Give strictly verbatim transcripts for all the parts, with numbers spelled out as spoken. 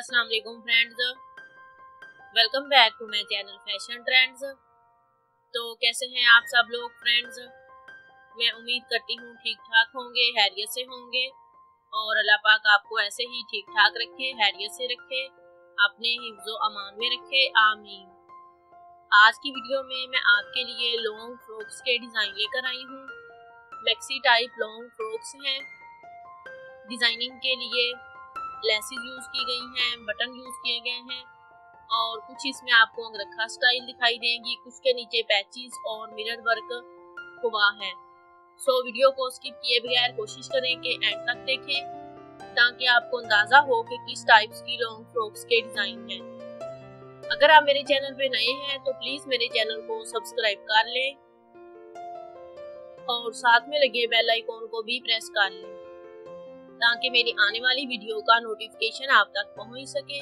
अस्सलाम वालेकुम friends, welcome back to my channel fashion trends. तो कैसे हैं आप सब लोग फ्रेंड्स? मैं उम्मीद करती हूँ ठीक ठाक होंगे, हैरियत से होंगे और अल्लाह पाक आपको ऐसे ही ठीक ठाक रखे, हैरियत से रखे, अपने हिफ्ज़ो अमान में रखे, आमीन। आज की वीडियो में मैं आपके लिए लॉन्ग फ्रॉक्स के डिज़ाइन लेकर आई हूँ। मैक्सी टाइप लॉन्ग फ्रॉक्स हैं। डिज़ाइनिंग के लिए लेसेस यूज़ की गई हैं, बटन यूज़ किए गए हैं और कुछ इसमें आपको अंगरखा स्टाइल दिखाई देगी, कुछ के नीचे पैचेस और मिरर वर्क हुआ है। सो वीडियो को स्किप किए बगैर कोशिश करें कि एंड तक देखें ताकि आपको अंदाज़ा हो कि किस टाइप्स की लॉन्ग फ्रॉक्स के डिज़ाइन हैं। अगर आप मेरे चैनल पे नए हैं तो प्लीज़ मेरे चैनल को सब्सक्राइब कर लें और साथ में लगे बेल आइकॉन को भी प्रेस कर लें ताकि मेरी आने वाली वीडियो का नोटिफिकेशन आप तक पहुंच सके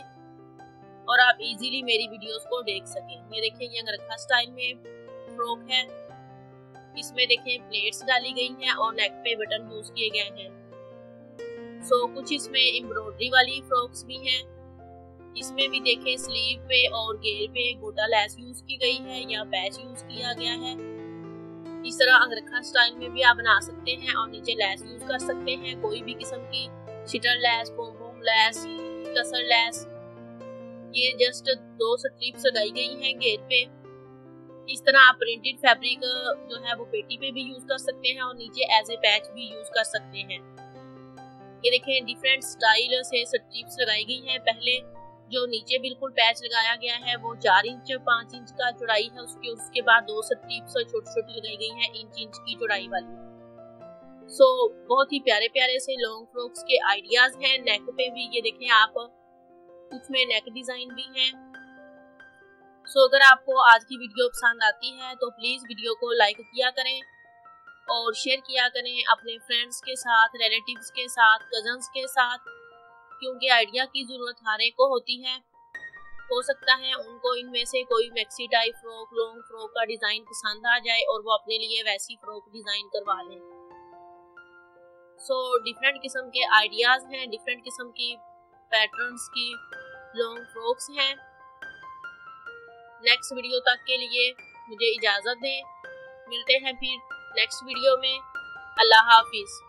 और आप इजीली मेरी वीडियोस को देख सकें। ये देखें, ये अंगरखा स्टाइल में फ्रॉक है। इसमें देखें प्लेट्स डाली गई हैं और नेक पे बटन यूज किए गए हैं। सो कुछ इसमें एम्ब्रॉयडरी वाली फ्रॉक्स भी हैं। इसमें भी देखें स्लीव पे और घेर पे गोटा लैस यूज की गई है या पैच यूज किया गया है। इस तरह अंगरखा स्टाइल में भी आप बना सकते हैं और नीचे लैस यूज कर सकते हैं, कोई भी किस्म की शिटर लैस, पोम-पोम लैस, कसर लैस। ये जस्ट दो स्ट्रिप्स लगाई गई हैं घेर पे। इस तरह आप प्रिंटेड फैब्रिक जो है वो पेटी पे भी यूज कर सकते हैं और नीचे एज ए पैच भी यूज कर सकते हैं। ये देखें डिफरेंट स्टाइल से स्ट्रिप्स लगाई गई हैं। पहले जो नीचे बिल्कुल पैच लगाया गया है वो चार इंच पाँच इंच का चौड़ाई है उसकी, उसके बाद दो स्ट्रिप्स छोटी छोटी लगाई गई हैं इंच इंच की चौड़ाई वाली। सो so, बहुत ही प्यारे प्यारे से लॉन्ग फ्रॉक्स के आइडियाज हैं। नेक पे भी ये देखें आप, कुछ में नेक डिजाइन भी हैं। सो so, अगर आपको आज की वीडियो पसंद आती है तो प्लीज वीडियो को लाइक किया करें और शेयर किया करें अपने फ्रेंड्स के साथ, रिलेटिव्स के साथ, कजन्स के साथ, क्योंकि आइडिया की ज़रूरत हर एक को होती है। हो सकता है उनको इनमें से कोई maxi type frock, long frock का डिज़ाइन पसंद आ जाए और वो अपने लिए वैसी फ्रॉक डिज़ाइन करवा लें। सो डिफरेंट किस्म के आइडियाज़ हैं, डिफरेंट किस्म की पैटर्न्स की लॉन्ग फ्रॉक्स हैं। नेक्स्ट वीडियो तक के लिए मुझे इजाज़त दें, मिलते हैं फिर नेक्स्ट वीडियो में। अल्लाह हाफिज़।